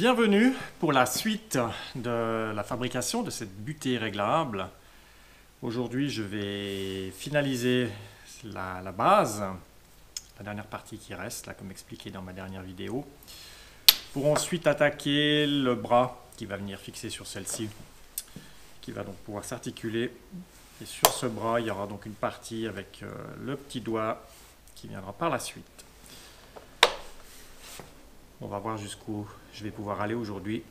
Bienvenue pour la suite de la fabrication de cette butée réglable. Aujourd'hui, je vais finaliser la base, la dernière partie qui reste, là, comme expliqué dans ma dernière vidéo, pour ensuite attaquer le bras qui va venir fixer sur celle-ci, qui va donc pouvoir s'articuler. Et sur ce bras, il y aura donc une partie avec le petit doigt qui viendra par la suite. On va voir jusqu'où je vais pouvoir aller aujourd'hui.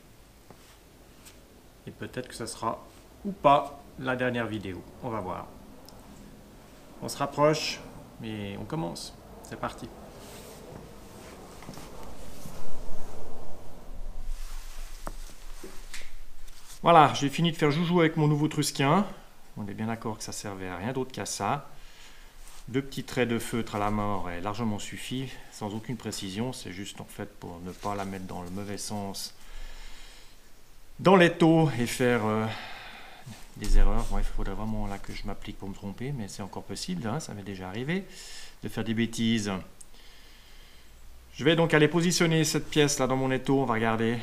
Et peut-être que ça sera ou pas la dernière vidéo. On va voir. On se rapproche mais on commence. C'est parti. Voilà, j'ai fini de faire joujou avec mon nouveau trusquin. On est bien d'accord que ça servait à rien d'autre qu'à ça. Deux petits traits de feutre à la main auraient largement suffi, sans aucune précision. C'est juste en fait pour ne pas la mettre dans le mauvais sens, dans l'étau et faire des erreurs. Bon, il faudrait vraiment là que je m'applique pour me tromper, mais c'est encore possible, hein, ça m'est déjà arrivé de faire des bêtises. Je vais donc aller positionner cette pièce là dans mon étau, on va regarder.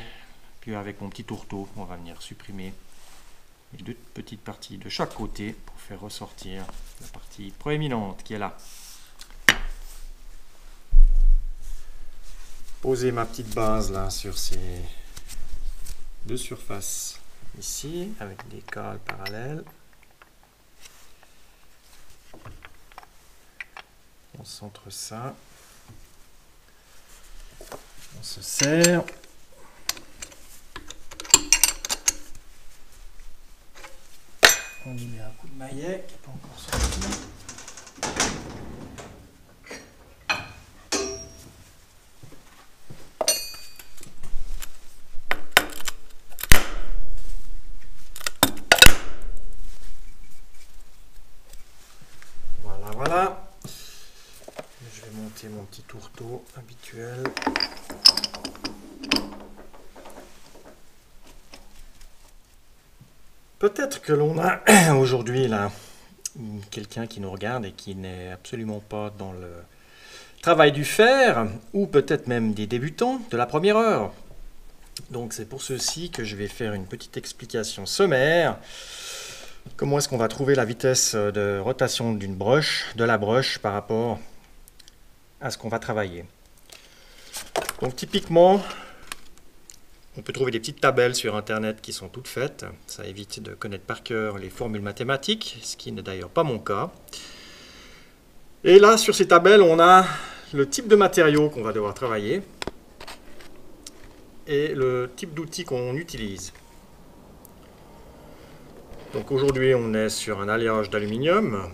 Puis avec mon petit tourteau, on va venir supprimer les deux petites parties de chaque côté pour faire ressortir la partie proéminente qui est là. Poser ma petite base là sur ces deux surfaces ici avec des cales parallèles. On centre ça. On se serre. On y met un coup de maillet qui n'est pas encore sorti. Voilà, voilà. Je vais monter mon petit tourteau habituel. Peut-être que l'on a aujourd'hui là quelqu'un qui nous regarde et qui n'est absolument pas dans le travail du fer, ou peut-être même des débutants de la première heure. Donc c'est pour ceci que je vais faire une petite explication sommaire. Comment est-ce qu'on va trouver la vitesse de rotation d'une broche, de la broche par rapport à ce qu'on va travailler. Donc typiquement, on peut trouver des petites tabelles sur internet qui sont toutes faites. Ça évite de connaître par cœur les formules mathématiques, ce qui n'est d'ailleurs pas mon cas. Et là, sur ces tabelles, on a le type de matériaux qu'on va devoir travailler et le type d'outils qu'on utilise. Donc aujourd'hui, on est sur un alliage d'aluminium.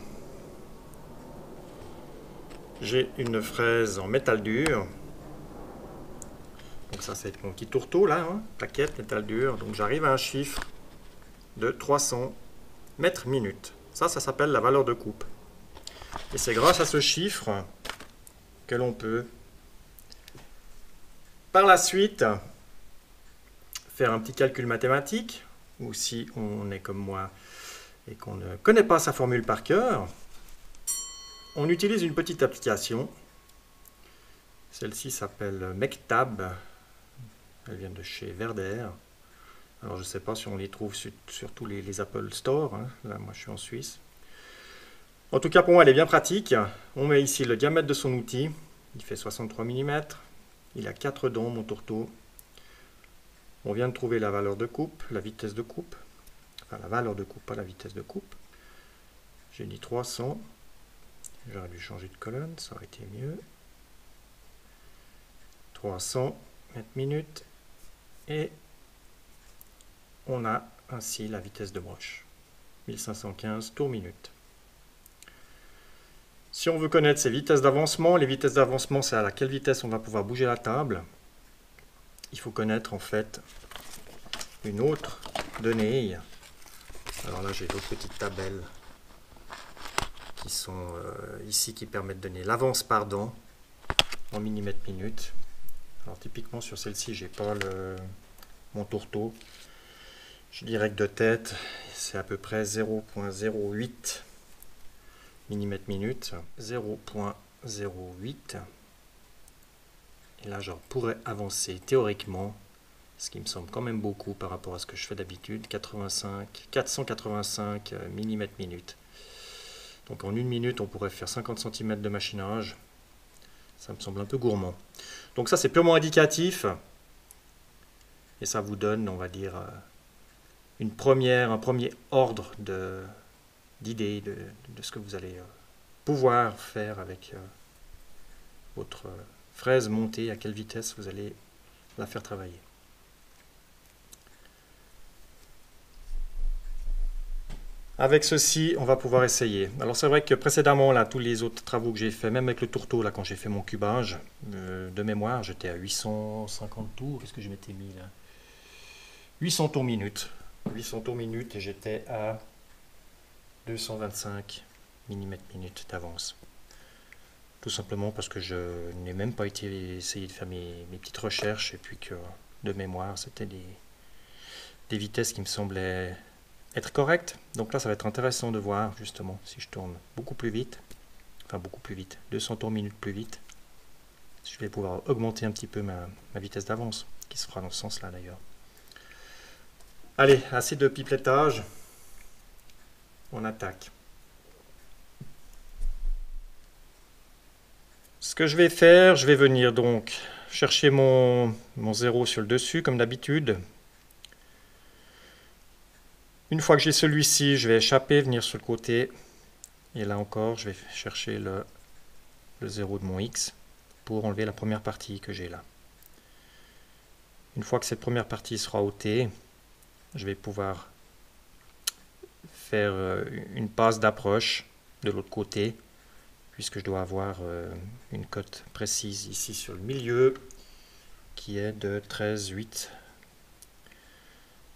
J'ai une fraise en métal dur. Donc ça, c'est mon petit tourteau là, hein, plaquette, métal dur. Donc j'arrive à un chiffre de 300 mètres minute. Ça s'appelle la valeur de coupe. Et c'est grâce à ce chiffre que l'on peut, par la suite, faire un petit calcul mathématique. Ou si on est comme moi et qu'on ne connaît pas sa formule par cœur, on utilise une petite application. Celle-ci s'appelle MechTab. Elle vient de chez Verder. Alors, je ne sais pas si on les trouve sur tous les Apple Store. Hein. Là, moi, je suis en Suisse. En tout cas, pour moi, elle est bien pratique. On met ici le diamètre de son outil. Il fait 63 mm. Il a 4 dents, mon tourteau. On vient de trouver la valeur de coupe, la vitesse de coupe. Enfin, la valeur de coupe, pas la vitesse de coupe. J'ai dit 300. J'aurais dû changer de colonne, ça aurait été mieux. 300 mètres minutes, et on a ainsi la vitesse de broche, 1515 tours minute. Si on veut connaître ces vitesses d'avancement, les vitesses d'avancement, c'est à laquelle vitesse on va pouvoir bouger la table. Il faut connaître en fait une autre donnée. Alors là, j'ai d'autres petites tabelles qui sont ici, qui permettent de donner l'avance par dent en millimètres minutes. Alors typiquement sur celle-ci, j'ai pas mon tourteau. Je dirais que de tête, c'est à peu près 0.08 millimètres minutes. 0.08. Et là, je pourrais avancer théoriquement ce qui me semble quand même beaucoup par rapport à ce que je fais d'habitude, 485 mm minute. Donc en une minute, on pourrait faire 50 cm de machinage. Ça me semble un peu gourmand. Donc ça, c'est purement indicatif. Et ça vous donne, on va dire, un premier ordre d'idées de ce que vous allez pouvoir faire avec votre fraise montée, à quelle vitesse vous allez la faire travailler. Avec ceci, on va pouvoir essayer. Alors c'est vrai que précédemment, là, tous les autres travaux que j'ai fait, même avec le tourteau, là, quand j'ai fait mon cubage, de mémoire, j'étais à 850 tours. Qu'est-ce que je m'étais mis là? 800 tours minute. 800 tours minute et j'étais à 225 mm minute d'avance. Tout simplement parce que je n'ai même pas essayé de faire mes petites recherches et puis que de mémoire, c'était des vitesses qui me semblaient être correct. Donc là, ça va être intéressant de voir justement si je tourne beaucoup plus vite, 200 tours minute plus vite, si je vais pouvoir augmenter un petit peu ma vitesse d'avance, qui se fera dans ce sens là d'ailleurs. Allez, assez de pipelettage, on attaque. Ce que je vais faire, je vais venir donc chercher mon zéro sur le dessus comme d'habitude. Une fois que j'ai celui-ci, je vais échapper, venir sur le côté. Et là encore, je vais chercher le 0 de mon X pour enlever la première partie que j'ai là. Une fois que cette première partie sera ôtée, je vais pouvoir faire une passe d'approche de l'autre côté, puisque je dois avoir une cote précise ici sur le milieu qui est de 13,8.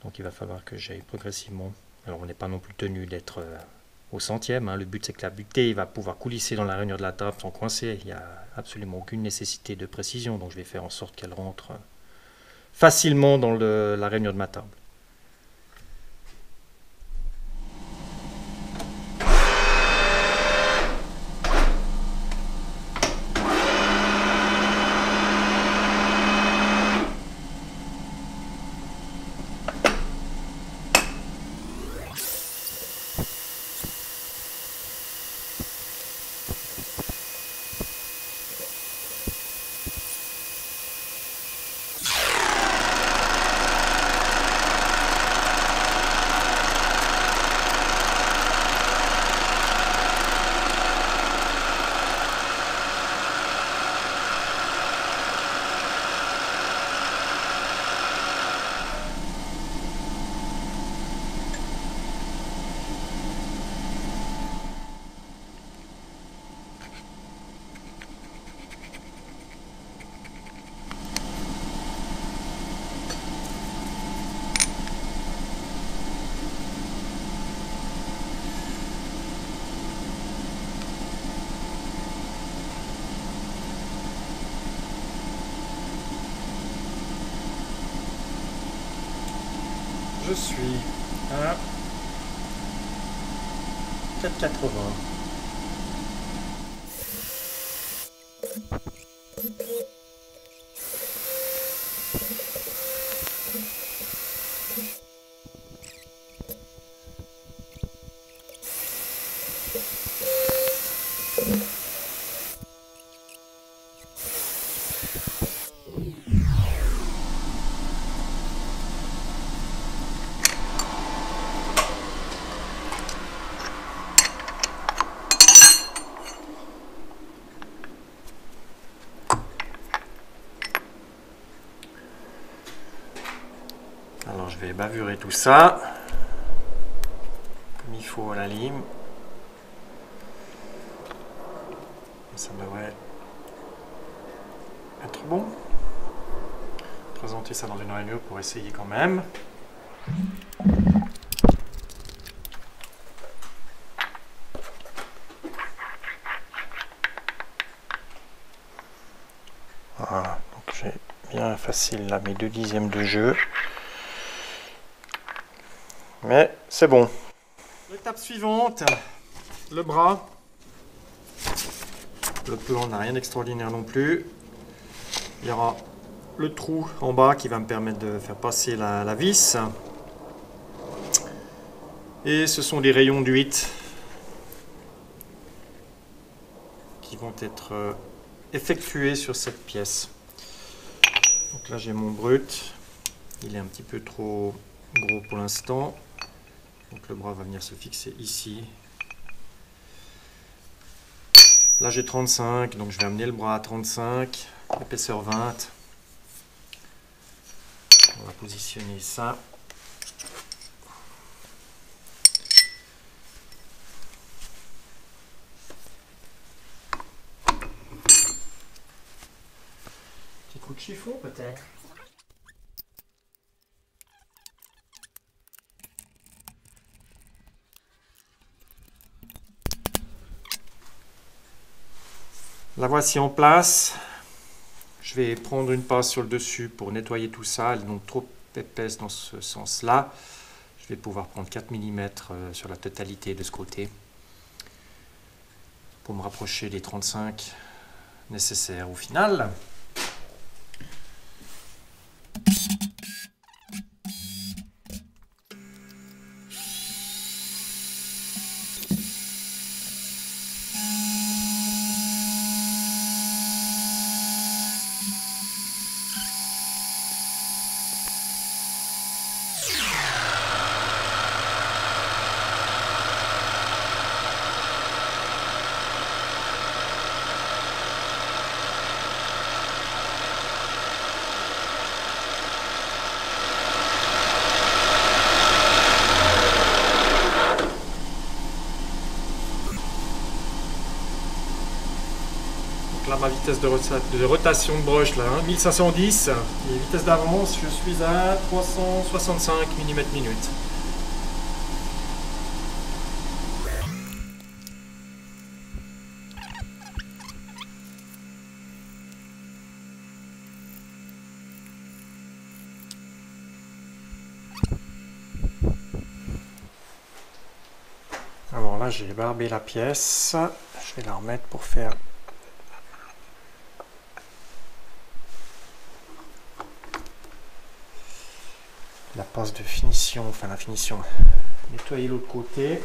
Donc il va falloir que j'aille progressivement. Alors on n'est pas non plus tenu d'être au centième. Hein. Le but c'est que la butée va pouvoir coulisser dans la rainure de la table sans coincer. Il n'y a absolument aucune nécessité de précision. Donc je vais faire en sorte qu'elle rentre facilement dans la rainure de ma table. Je suis à 4,80. Je vais bavurer tout ça comme il faut à la lime. Ça devrait être bon. Présenter ça dans une rainure pour essayer quand même. Voilà, donc j'ai bien facile là mes 2 dixièmes de jeu. Mais c'est bon. L'étape suivante, le bras. Le plan n'a rien d'extraordinaire non plus. Il y aura le trou en bas qui va me permettre de faire passer la vis. Et ce sont les rayons du 8 qui vont être effectués sur cette pièce. Donc là j'ai mon brut, il est un petit peu trop gros pour l'instant. Donc le bras va venir se fixer ici. Là j'ai 35, donc je vais amener le bras à 35, épaisseur 20. On va positionner ça. Petit coup de chiffon peut-être. La voici en place. Je vais prendre une passe sur le dessus pour nettoyer tout ça. Elle est donc trop épaisse dans ce sens-là. Je vais pouvoir prendre 4 mm sur la totalité de ce côté pour me rapprocher des 35 nécessaires au final. Là, ma vitesse de rotation de broche, là, hein, 1510, et vitesse d'avance, je suis à 365 mm/minute. Alors là, j'ai barbé la pièce, je vais la remettre pour faire la passe de finition, enfin la finition, nettoyer l'autre côté.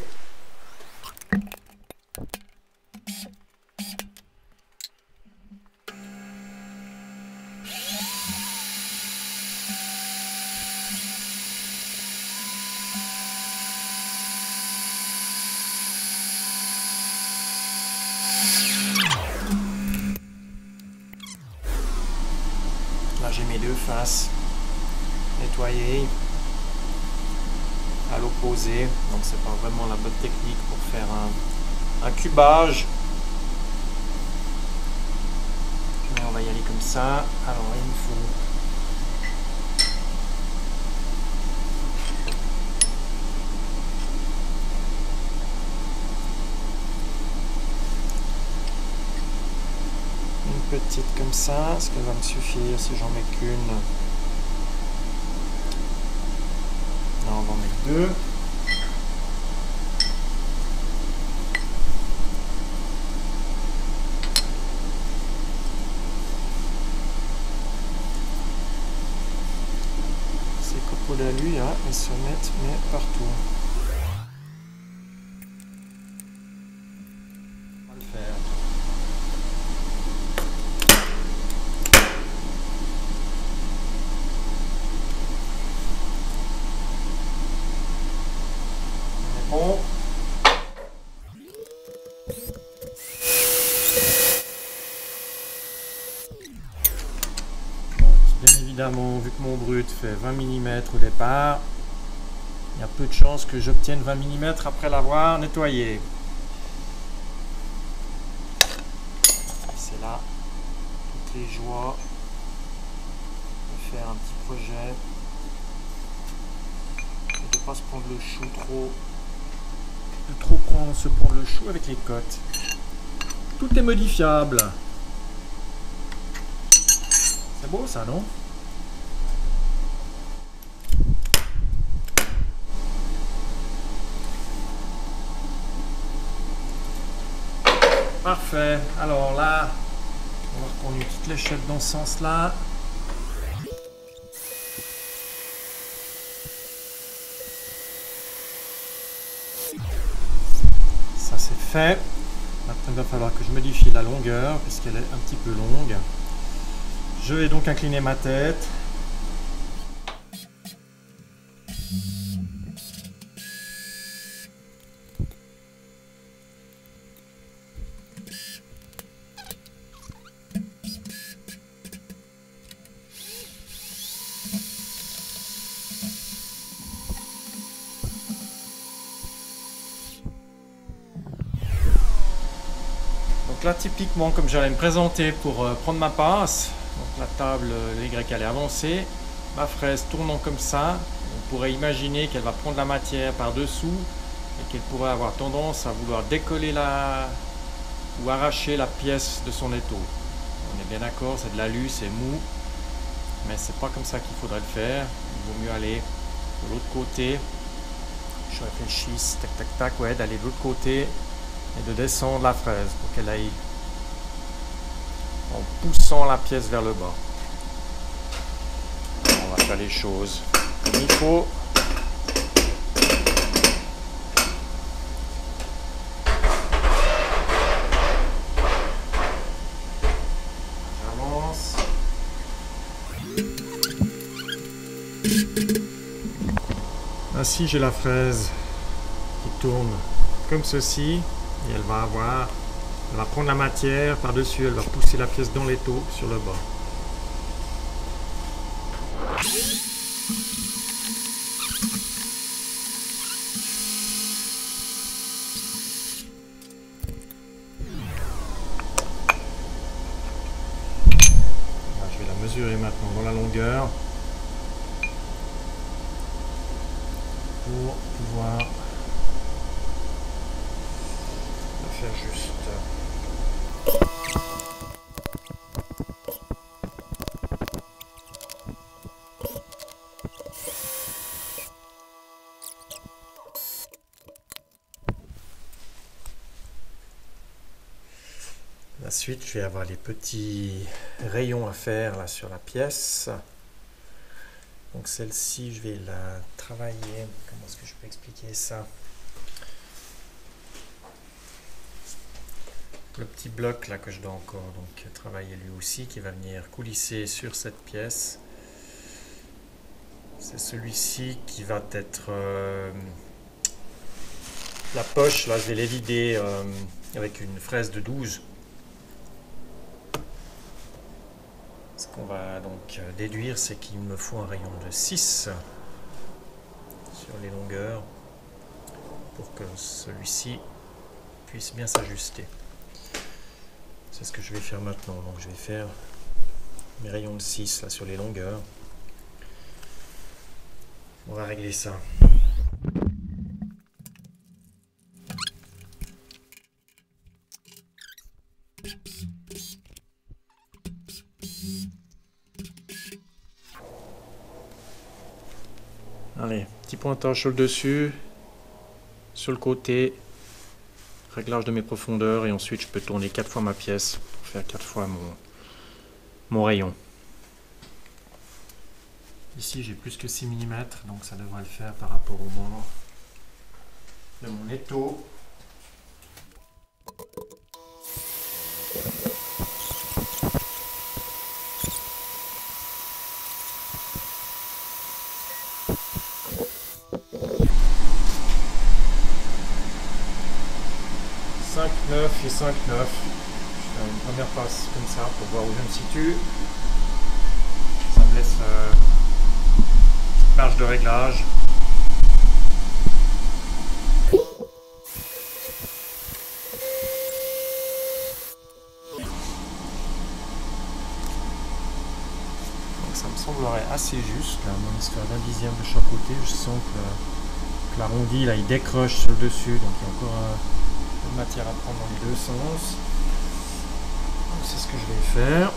Là j'ai mes deux faces nettoyées à l'opposé, donc c'est pas vraiment la bonne technique pour faire un cubage, mais on va y aller comme ça. Alors il me faut une petite comme ça, ce qu'elle va me suffire si j'en mets qu'une. On va en mettre deux. Ces copeaux-là, lui, là, ils se mettent mais partout. On va le faire. Évidemment, vu que mon brut fait 20 mm au départ, il y a peu de chances que j'obtienne 20 mm après l'avoir nettoyé. C'est là toutes les joies de faire un petit projet et de ne pas se prendre le chou trop, de trop se prendre le chou avec les côtes. Tout est modifiable. C'est beau ça, non? Parfait, alors là, on va reprendre une petite léchette dans ce sens-là. Ça c'est fait. Maintenant il va falloir que je modifie la longueur puisqu'elle est un petit peu longue. Je vais donc incliner ma tête. Là typiquement comme j'allais me présenter pour prendre ma passe, donc la table, le Y allait avancer, ma fraise tournant comme ça, on pourrait imaginer qu'elle va prendre la matière par dessous et qu'elle pourrait avoir tendance à vouloir décoller la ou arracher la pièce de son étau. On est bien d'accord, c'est de l'alu, c'est mou, mais c'est pas comme ça qu'il faudrait le faire. Il vaut mieux aller de l'autre côté. Je réfléchis, tac tac tac, ouais, d'aller de l'autre côté et de descendre la fraise pour qu'elle aille en poussant la pièce vers le bas. On va faire les choses comme il faut. J'avance. Ainsi j'ai la fraise qui tourne comme ceci. Et elle va prendre la matière par-dessus, elle va pousser la pièce dans l'étau sur le bas. Là, je vais la mesurer maintenant dans la longueur pour pouvoir juste. Ensuite, je vais avoir les petits rayons à faire là sur la pièce. Donc celle-ci, je vais la travailler. Comment est-ce que je peux expliquer ça? Le petit bloc là que je dois encore donc travailler lui aussi, qui va venir coulisser sur cette pièce. C'est celui-ci qui va être la poche. Là je vais les vider avec une fraise de 12. Ce qu'on va donc déduire, c'est qu'il me faut un rayon de 6 sur les longueurs pour que celui-ci puisse bien s'ajuster. C'est ce que je vais faire maintenant. Donc je vais faire mes rayons de 6 là, sur les longueurs. On va régler ça. Allez, petit pointage sur le dessus, sur le côté. Réglage de mes profondeurs et ensuite je peux tourner 4 fois ma pièce pour faire 4 fois mon rayon. Ici j'ai plus que 6 mm donc ça devrait le faire par rapport au bord de mon étau. Et 5-9, je fais une première passe comme ça pour voir où je me situe. Ça me laisse une petite marge de réglage. Donc ça me semblerait assez juste, là, mon histoire d'un dixième de chaque côté. Je sens que l'arrondi là il décroche sur le dessus, donc il y a encore de matière à prendre dans les deux sens. C'est ce que je vais faire.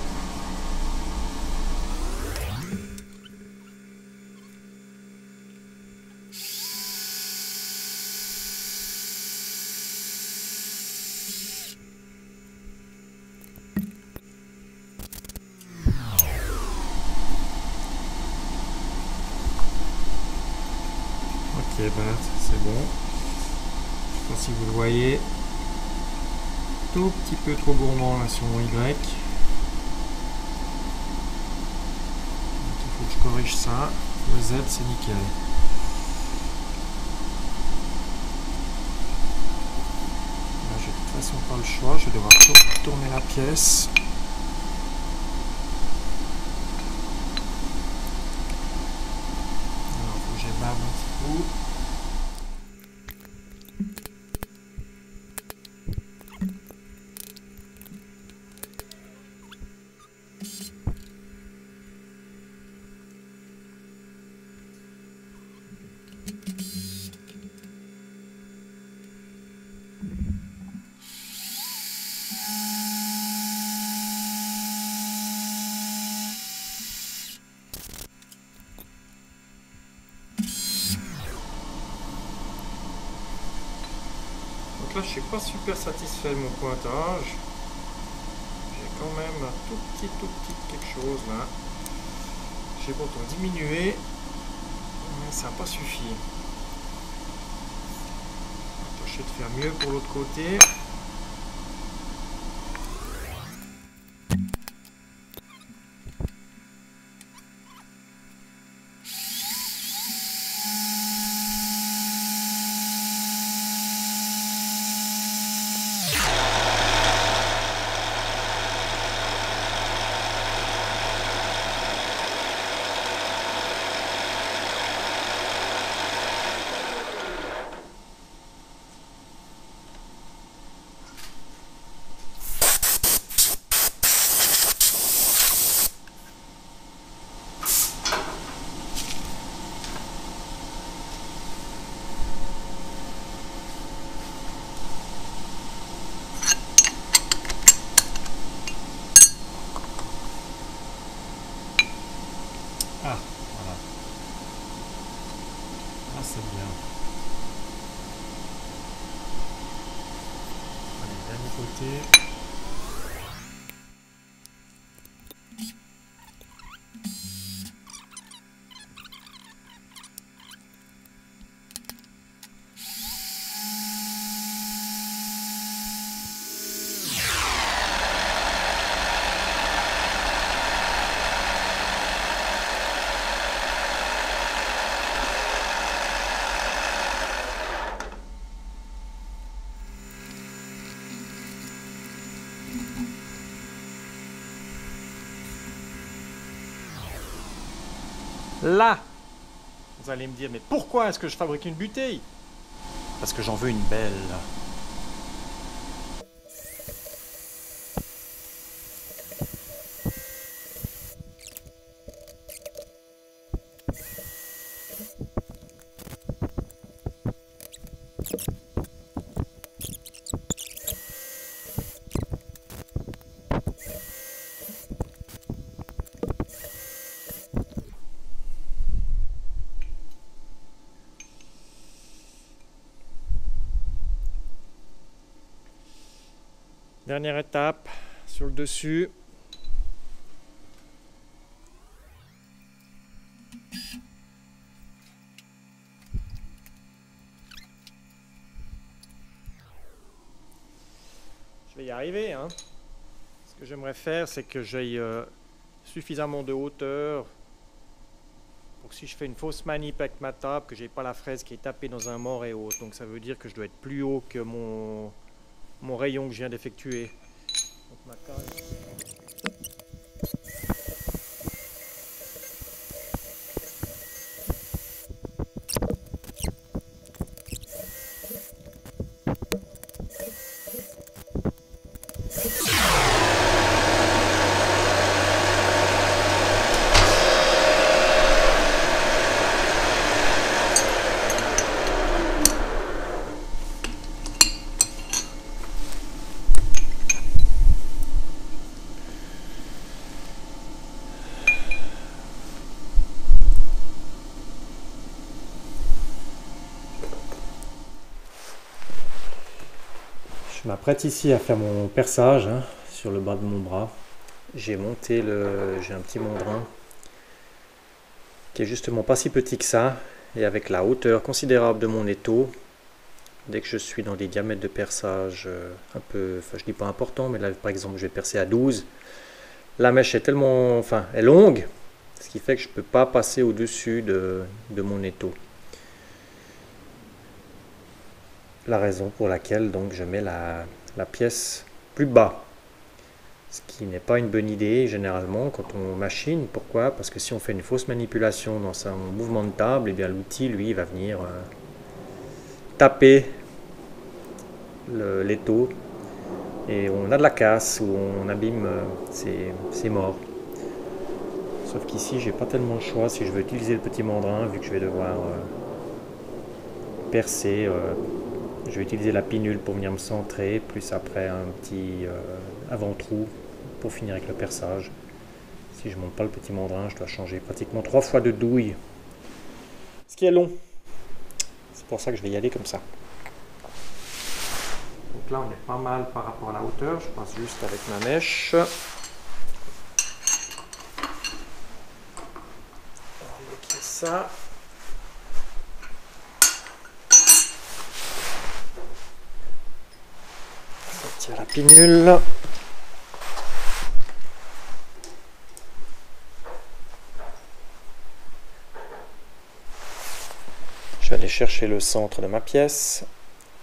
Ok, ben c'est bon. si vous le voyez, tout petit peu trop gourmand là sur mon Y. Donc, il faut que je corrige ça. Le Z, c'est nickel. Là, j'ai de toute façon pas le choix, je vais devoir tourner la pièce. Alors, faut que j'ébarre un petit peu. Là, je suis pas super satisfait de mon pointage. J'ai quand même un tout petit quelque chose là. J'ai pourtant diminué, mais ça n'a pas suffi. Je vais tâcher de faire mieux pour l'autre côté. Là, vous allez me dire, mais pourquoi est-ce que je fabrique une bouteille? Parce que j'en veux une belle. Dernière étape sur le dessus. Je vais y arriver, hein. Ce que j'aimerais faire, c'est que j'aille suffisamment de hauteur pour que si je fais une fausse manip avec ma table, que j'ai pas la fraise qui est tapée dans un mort et autres. Donc ça veut dire que je dois être plus haut que mon rayon que je viens d'effectuer. Je m'apprête ici à faire mon perçage hein, sur le bas de mon bras. J'ai un petit mandrin qui est justement pas si petit que ça, et avec la hauteur considérable de mon étau, Dès que je suis dans des diamètres de perçage un peu, enfin je dis pas important, mais là par exemple je vais percer à 12, la mèche est tellement, enfin, est longue, ce qui fait que je ne peux pas passer au-dessus de mon étau. La raison pour laquelle donc je mets la pièce plus bas, ce qui n'est pas une bonne idée généralement quand on machine. Pourquoi? Parce que si on fait une fausse manipulation dans un mouvement de table, et bien l'outil lui va venir taper l'étau et on a de la casse ou on abîme, c'est mort. Sauf qu'ici j'ai pas tellement le choix si je veux utiliser le petit mandrin, vu que je vais devoir percer. Je vais utiliser la pinule pour venir me centrer, plus après un petit avant-trou pour finir avec le perçage. Si je monte pas le petit mandrin, je dois changer pratiquement 3 fois de douille, ce qui est long. C'est pour ça que je vais y aller comme ça. Donc là on est pas mal par rapport à la hauteur, je passe juste avec ma mèche. Ça. Sortir la pinule. Je vais aller chercher le centre de ma pièce.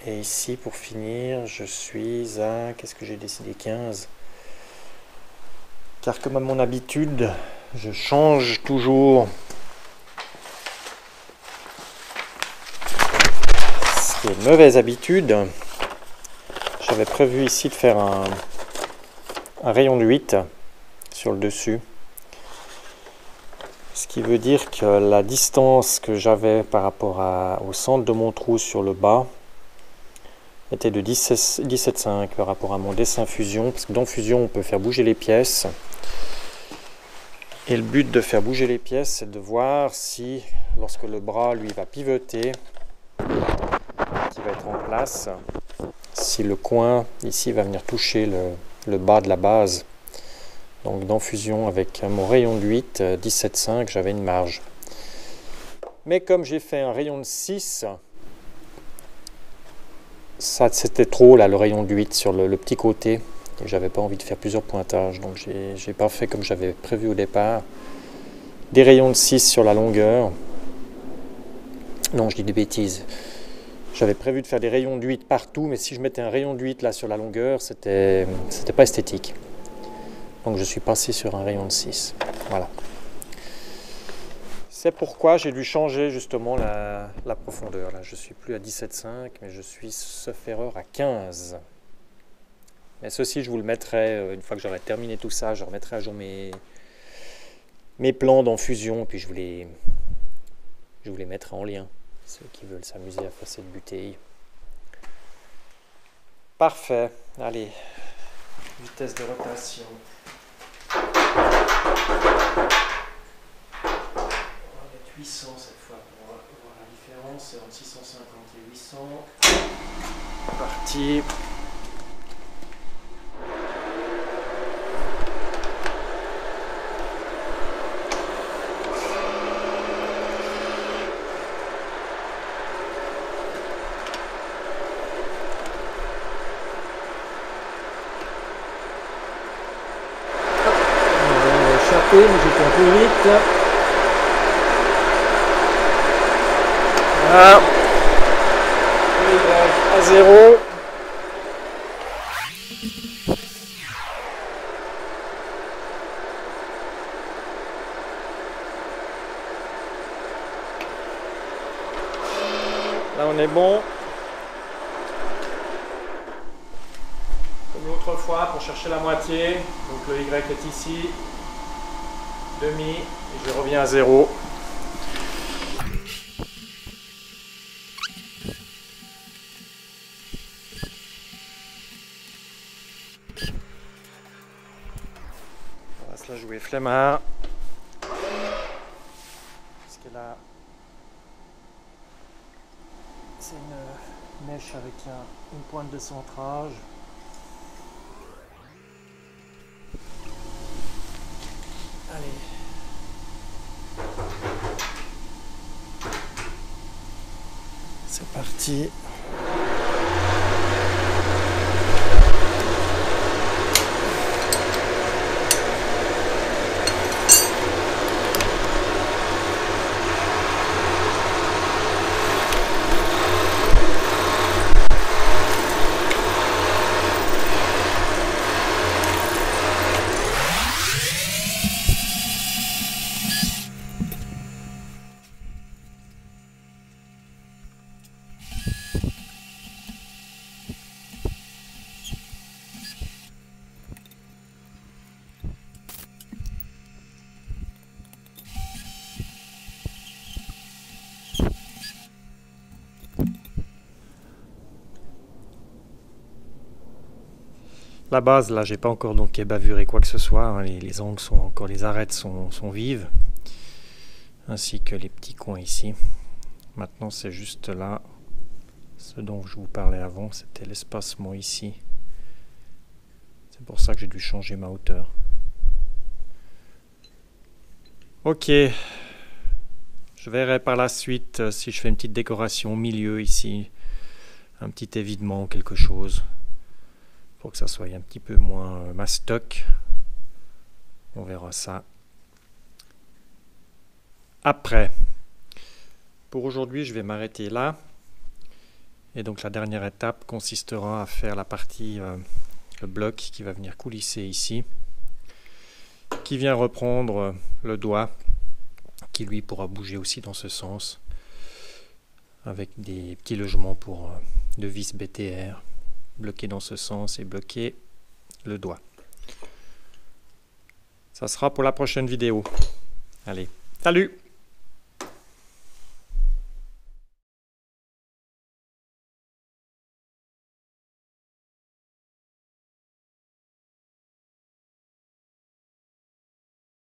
Et ici, pour finir, je suis à... Qu'est-ce que j'ai décidé? 15. Car comme à mon habitude, je change toujours... Une mauvaise habitude. J'avais prévu ici de faire un rayon de 8 sur le dessus, ce qui veut dire que la distance que j'avais par rapport au centre de mon trou sur le bas était de 17,5 par rapport à mon dessin fusion, parce que dans fusion on peut faire bouger les pièces, et le but de faire bouger les pièces c'est de voir si lorsque le bras lui va pivoter, va être en place, si le coin ici va venir toucher le bas de la base. Donc dans fusion avec mon rayon de 8, 17,5, j'avais une marge, mais comme j'ai fait un rayon de 6, ça c'était trop là, le rayon de 8 sur le petit côté, et j'avais pas envie de faire plusieurs pointages, donc j'ai pas fait comme j'avais prévu au départ, des rayons de 6 sur la longueur. Non, je dis des bêtises. J'avais prévu de faire des rayons de 8 partout, mais si je mettais un rayon de 8 là sur la longueur, c'était pas esthétique. Donc je suis passé sur un rayon de 6. Voilà. C'est pourquoi j'ai dû changer justement la profondeur. Là, je suis plus à 17,5, mais je suis, sauf erreur, à 15. Mais ceci, je vous le mettrai, une fois que j'aurai terminé tout ça, je remettrai à jour mes plans dans Fusion, puis je vous les mettrai en lien. Ceux qui veulent s'amuser à faire cette bouteille. Parfait. Allez, vitesse de rotation. On est 800 cette fois pour voir la différence. C'est entre 650 et 800. Parti. Mais j'étais un peu vite. Voilà. À 0. Là on est bon. Comme l'autre fois pour chercher la moitié. Donc le Y est ici. Demi, et je reviens à 0. On va se la jouer flemmard. Parce que là, c'est une mèche avec une pointe de centrage. Allez. C'est parti. La base, là, j'ai pas encore donc bavuré quoi que ce soit, hein, les angles sont encore, les arêtes sont vives, ainsi que les petits coins ici. Maintenant, c'est juste là, ce dont je vous parlais avant, c'était l'espacement ici. C'est pour ça que j'ai dû changer ma hauteur. Ok, je verrai par la suite si je fais une petite décoration au milieu ici, un petit évidement, quelque chose, pour que ça soit un petit peu moins mastoc. On verra ça après. Pour aujourd'hui, je vais m'arrêter là. Et donc la dernière étape consistera à faire la partie, le bloc qui va venir coulisser ici, qui vient reprendre le doigt, qui lui pourra bouger aussi dans ce sens, avec des petits logements pour de vis BTR, bloquer dans ce sens et bloquer le doigt. Ça sera pour la prochaine vidéo. Allez, salut!